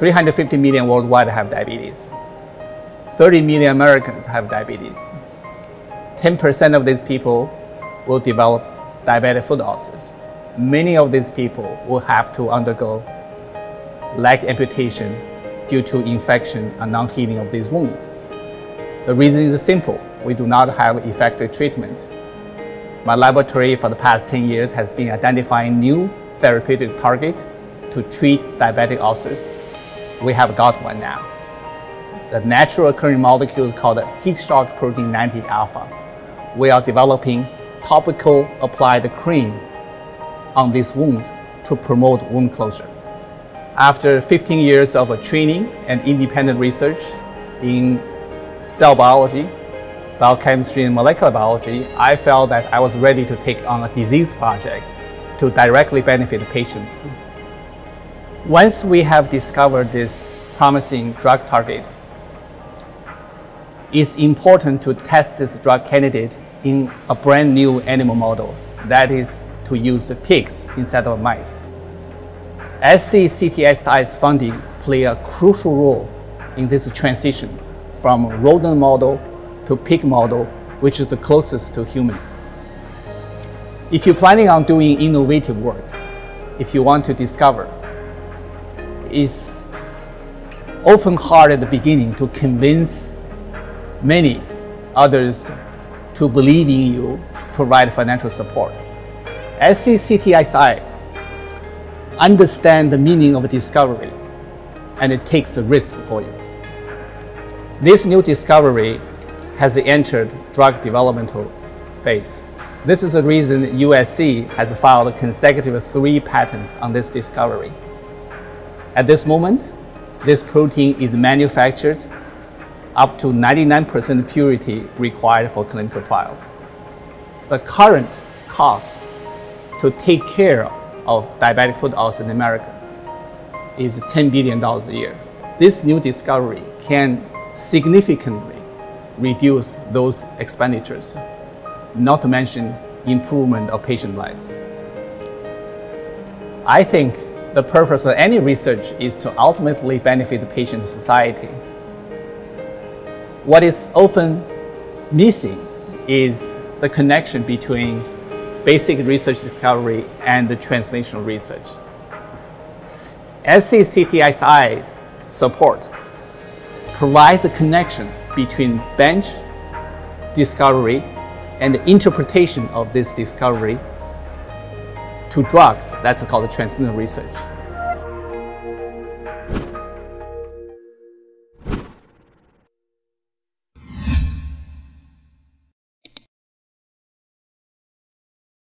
350 million worldwide have diabetes. 30 million Americans have diabetes. 10% of these people will develop diabetic foot ulcers. Many of these people will have to undergo leg amputation due to infection and non-healing of these wounds. The reason is simple. We do not have effective treatment. My laboratory for the past 10 years has been identifying new therapeutic targets to treat diabetic ulcers. We have got one now. The natural occurring molecule is called heat shock protein 90 alpha. We are developing topical applied cream on these wounds to promote wound closure. After 15 years of training and independent research in cell biology, biochemistry, and molecular biology, I felt that I was ready to take on a disease project to directly benefit patients. Once we have discovered this promising drug target, it's important to test this drug candidate in a brand new animal model, that is to use the pigs instead of mice. SC CTSI's funding plays a crucial role in this transition from rodent model to pig model, which is the closest to human. If you're planning on doing innovative work, if you want to discover, it's often hard at the beginning to convince many others to believe in you, to provide financial support. SC CTSI understands the meaning of discovery, and it takes a risk for you. This new discovery has entered drug developmental phase. This is the reason USC has filed consecutive 3 patents on this discovery. At this moment, this protein is manufactured up to 99% purity required for clinical trials. The current cost to take care of diabetic foot ulcers in America is $10 billion a year. This new discovery can significantly reduce those expenditures, not to mention improvement of patient lives. I think the purpose of any research is to ultimately benefit the patient and society. What is often missing is the connection between basic research discovery and the translational research. SC CTSI's support provides a connection between bench discovery and the interpretation of this discovery to drugs. That's called translational research.